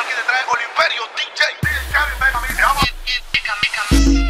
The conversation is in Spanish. aquí detrás, Oliverio DJ.